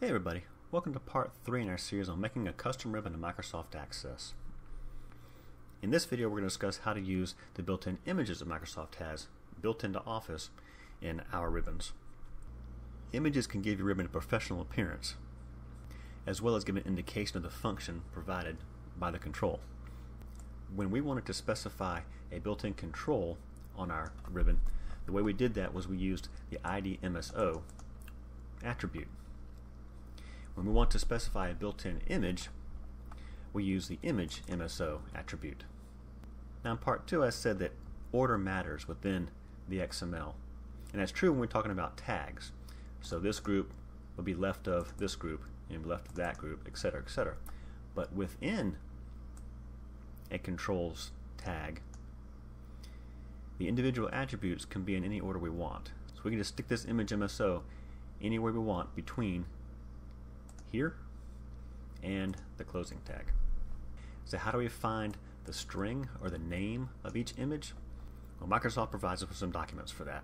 Hey everybody, welcome to part 3 in our series on making a custom ribbon in Microsoft Access. In this video we're going to discuss how to use the built-in images that Microsoft has built into Office in our ribbons. Images can give your ribbon a professional appearance, as well as give an indication of the function provided by the control. When we wanted to specify a built-in control on our ribbon, the way we did that was we used the IDMSO attribute. When we want to specify a built-in image, we use the image MSO attribute. Now in part 2 I said that order matters within the XML, and that's true when we're talking about tags. So this group will be left of this group and left of that group, etc., etc. But within a controls tag, the individual attributes can be in any order we want. So we can just stick this image MSO anywhere we want between here and the closing tag. So how do we find the string or the name of each image? Well, Microsoft provides us with some documents for that.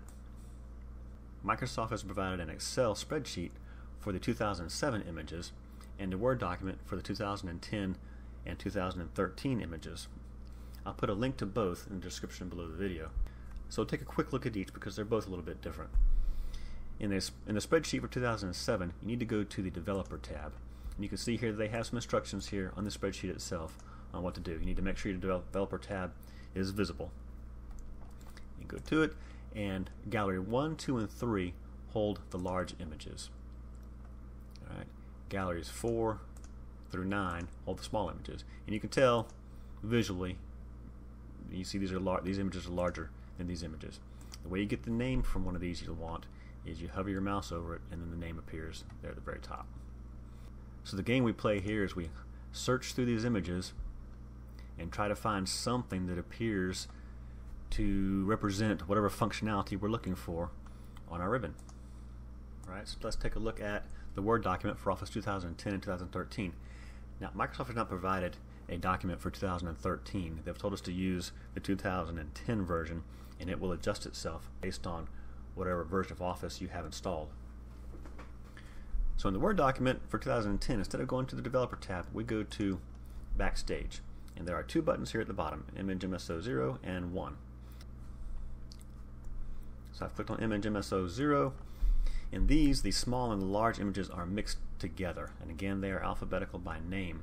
Microsoft has provided an Excel spreadsheet for the 2007 images and a Word document for the 2010 and 2013 images. I'll put a link to both in the description below the video. So take a quick look at each because they're both a little bit different. In the spreadsheet for 2007, you need to go to the Developer tab. And you can see here that they have some instructions here on the spreadsheet itself on what to do. You need to make sure your Developer tab is visible. You go to it, and Gallery 1, 2, and 3 hold the large images. All right. Galleries 4 through 9 hold the small images. And you can tell visually, you see these images are larger than these images. The way you get the name from one of these you'll want is you hover your mouse over it and then the name appears there at the very top. So the game we play here is we search through these images and try to find something that appears to represent whatever functionality we're looking for on our ribbon. Alright, so let's take a look at the Word document for Office 2010 and 2013. Now Microsoft has not provided a document for 2013. They've told us to use the 2010 version and it will adjust itself based on whatever version of Office you have installed. So in the Word document for 2010, instead of going to the Developer tab, we go to Backstage. And there are two buttons here at the bottom, Image MSO 0 and 1. So I've clicked on Image MSO 0. In these, the small and the large images are mixed together. And again, they are alphabetical by name.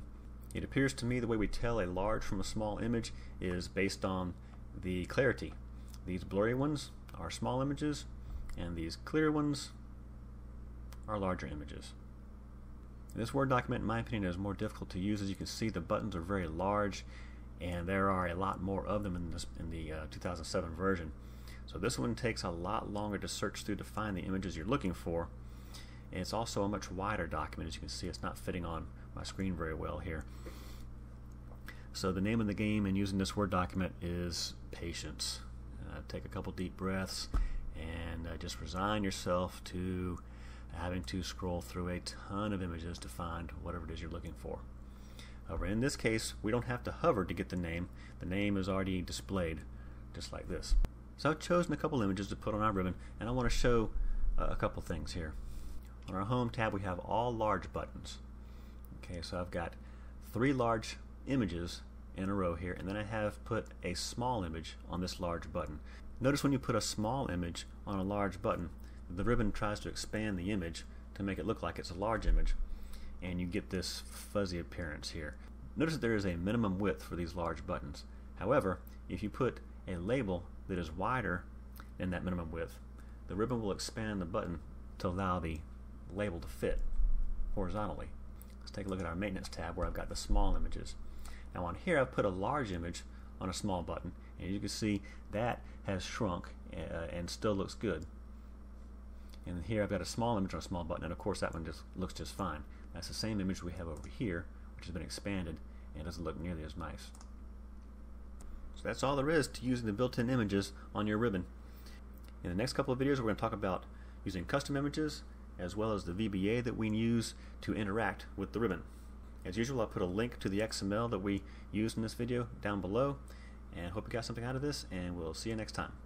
It appears to me the way we tell a large from a small image is based on the clarity. These blurry ones are small images, and these clear ones are larger images. This Word document, in my opinion, is more difficult to use. As you can see, the buttons are very large, and there are a lot more of them in the 2007 version. So this one takes a lot longer to search through to find the images you're looking for, and it's also a much wider document. As you can see, it's not fitting on my screen very well here. So the name of the game in using this Word document is patience. Take a couple deep breaths and just resign yourself to having to scroll through a ton of images to find whatever it is you're looking for. However, in this case, we don't have to hover to get the name. The name is already displayed just like this. So I've chosen a couple images to put on our ribbon, and I want to show a couple things here. On our Home tab, we have all large buttons. Okay, so I've got 3 large images in a row here, and then I have put a small image on this large button. Notice when you put a small image on a large button, the ribbon tries to expand the image to make it look like it's a large image, and you get this fuzzy appearance here. Notice that there is a minimum width for these large buttons. However, if you put a label that is wider than that minimum width, the ribbon will expand the button to allow the label to fit horizontally. Let's take a look at our Maintenance tab where I've got the small images. Now on here I've put a large image on a small button, and as you can see that has shrunk and still looks good. And here I've got a small image on a small button, and of course that one just looks just fine. That's the same image we have over here, which has been expanded and doesn't look nearly as nice. So that's all there is to using the built-in images on your ribbon. In the next couple of videos we're going to talk about using custom images as well as the VBA that we use to interact with the ribbon. As usual, I'll put a link to the XML that we used in this video down below, and hope you got something out of this, and we'll see you next time.